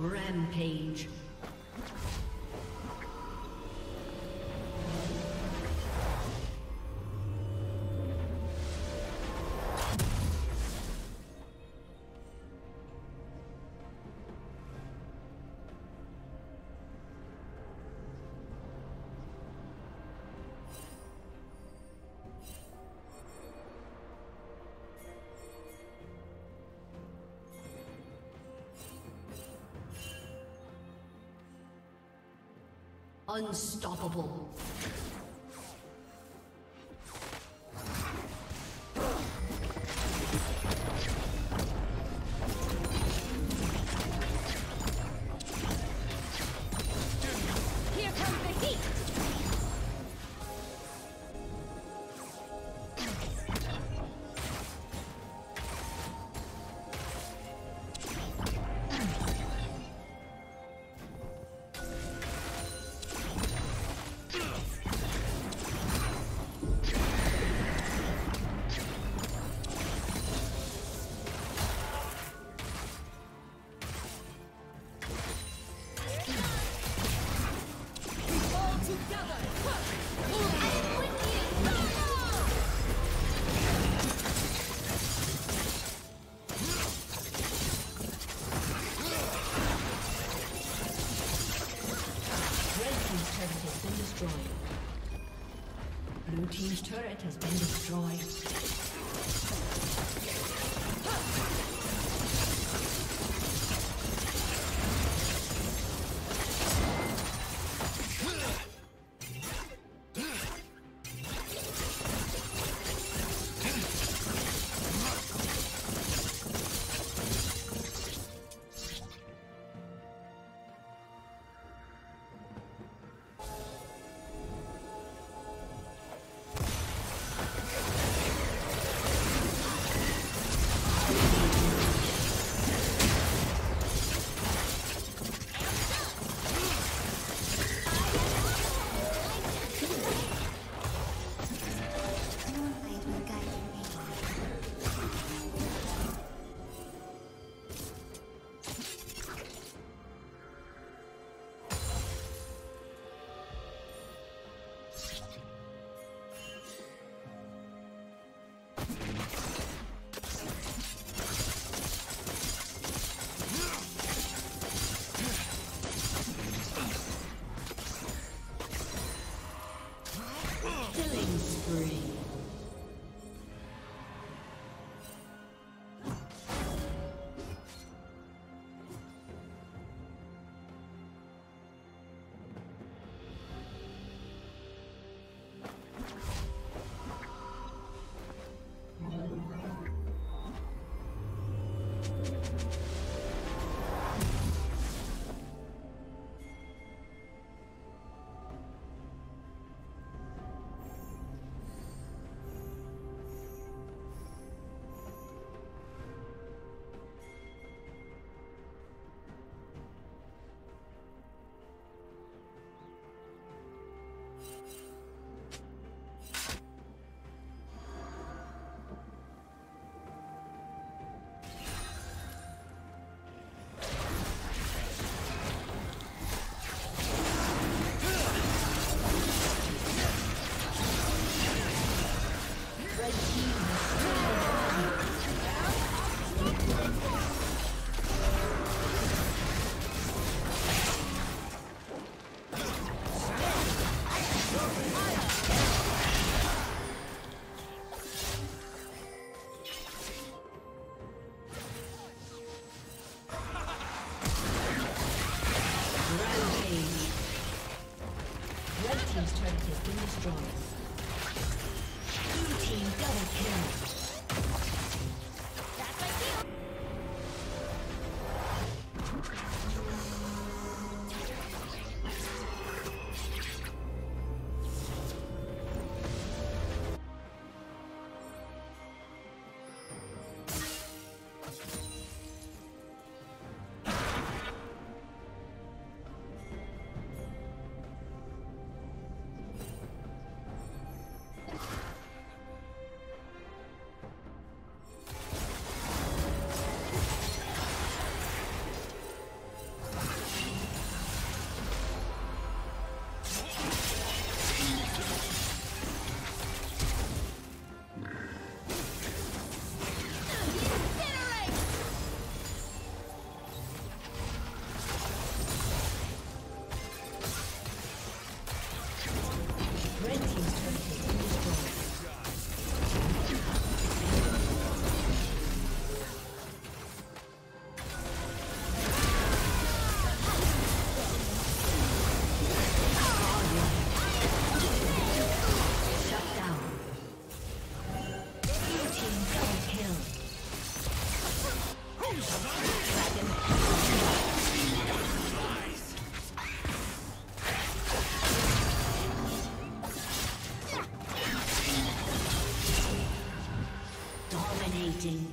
Rampage. Unstoppable. Blue team's turret has been destroyed. Dominating.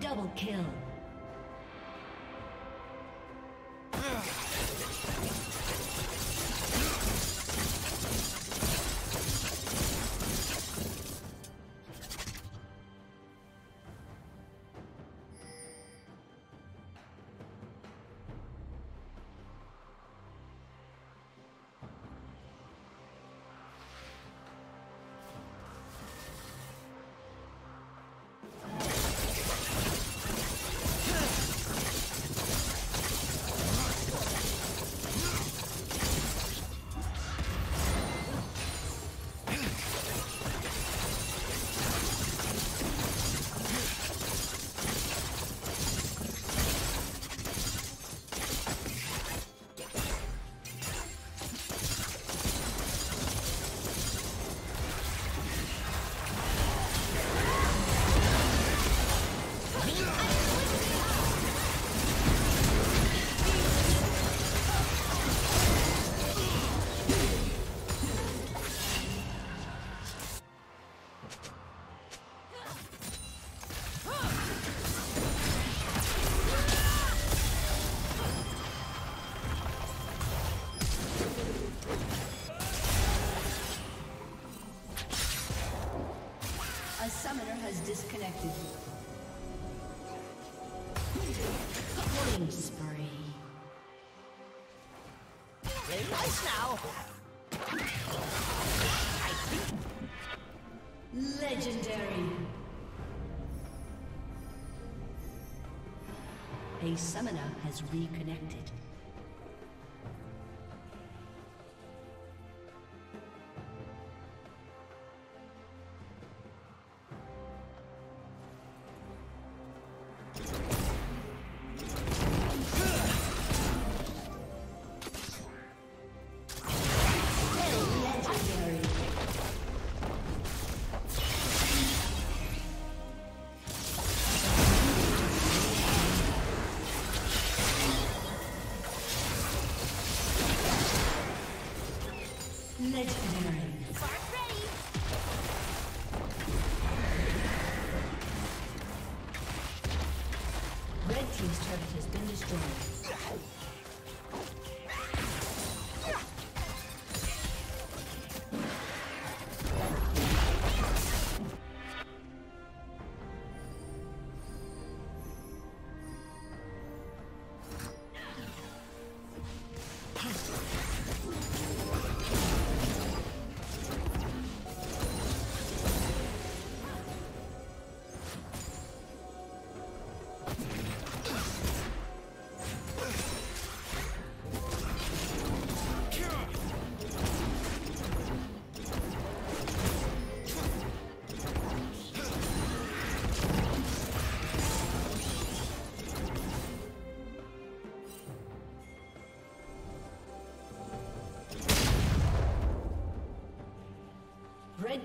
Double kill. Has disconnected. Killing spree. Play nice now. Legendary. A summoner has reconnected. Red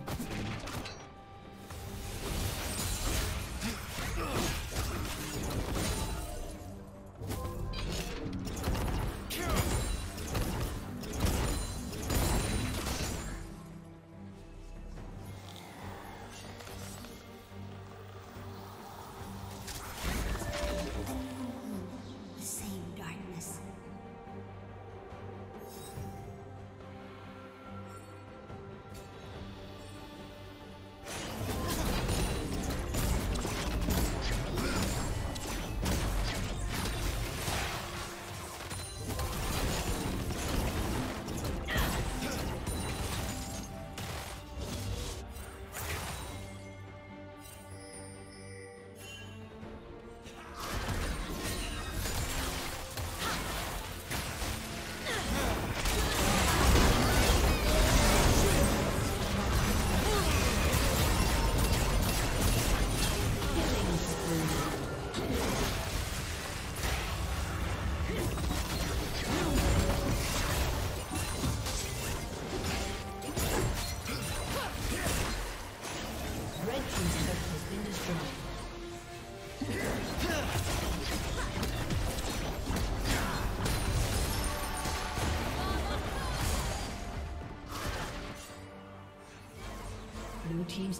team's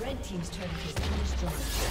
Red team's turret has been destroyed.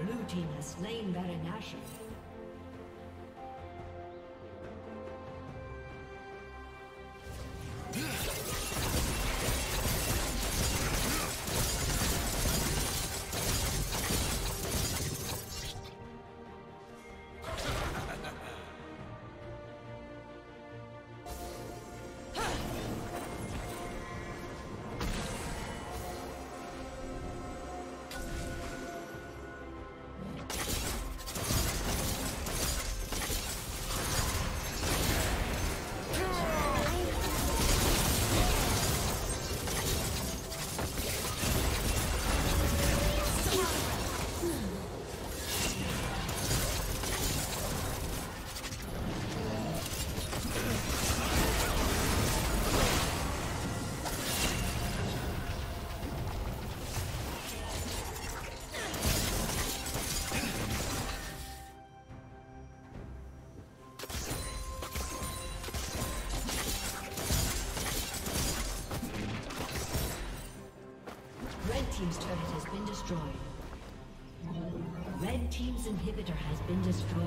Blue team has slain Baron Nashor. Red team's turret has been destroyed. Red team's inhibitor has been destroyed.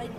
The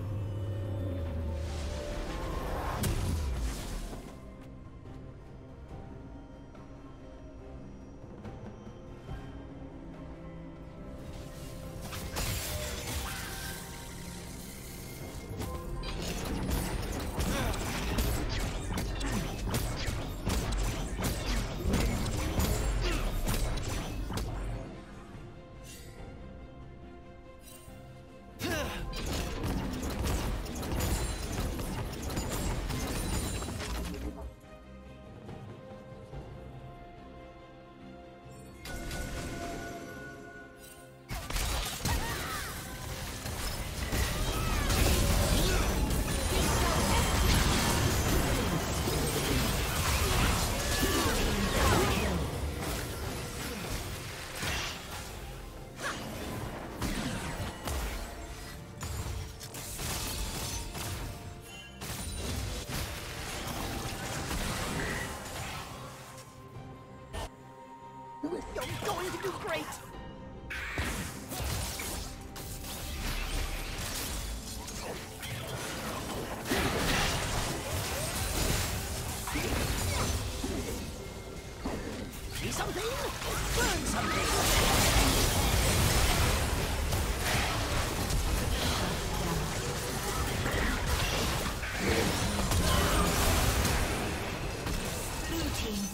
Something? Burn something!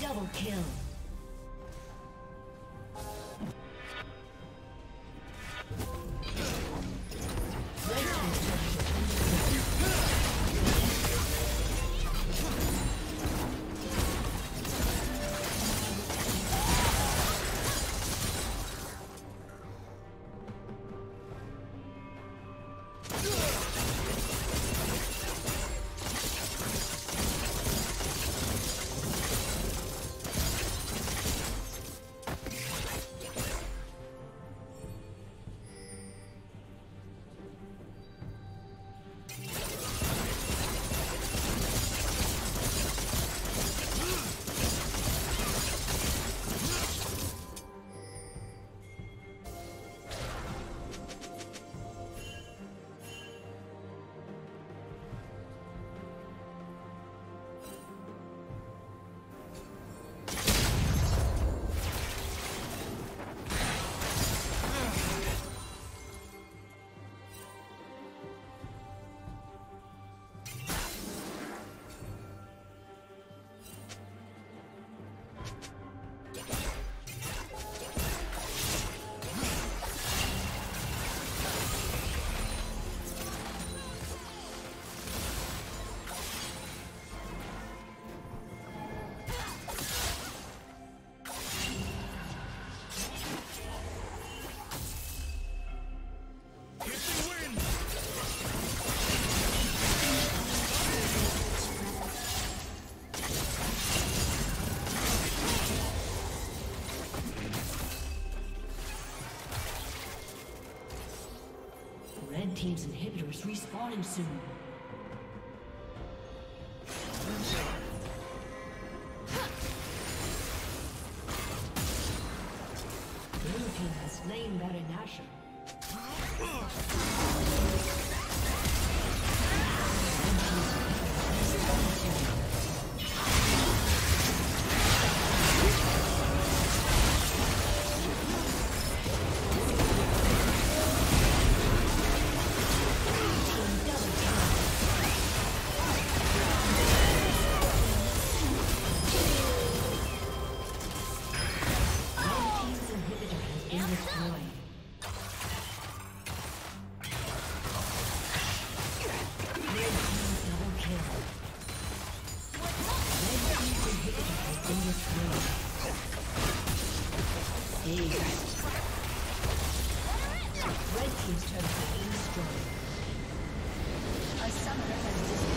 Double kill. Team's inhibitors respawning soon. Blue team has slain Baron Nashor. Red team's turret is destroyed. A summoner has disappeared.